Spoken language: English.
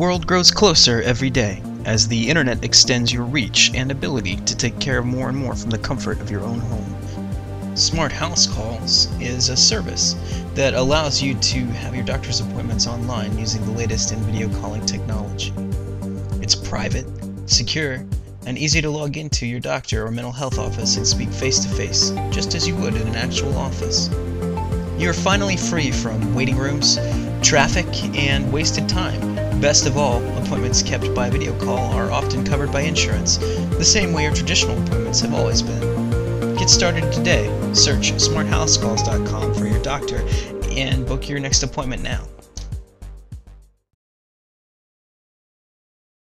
world grows closer every day as the internet extends your reach and ability to take care of more and more from the comfort of your own home. Smart House Calls is a service that allows you to have your doctor's appointments online using the latest in video calling technology. It's private, secure, and easy to log into your doctor or mental health office and speak face-to-face, just as you would in an actual office. You're finally free from waiting rooms, traffic, and wasted time. Best of all, appointments kept by video call are often covered by insurance, the same way your traditional appointments have always been. Get started today. Search smarthousecalls.com for your doctor and book your next appointment now.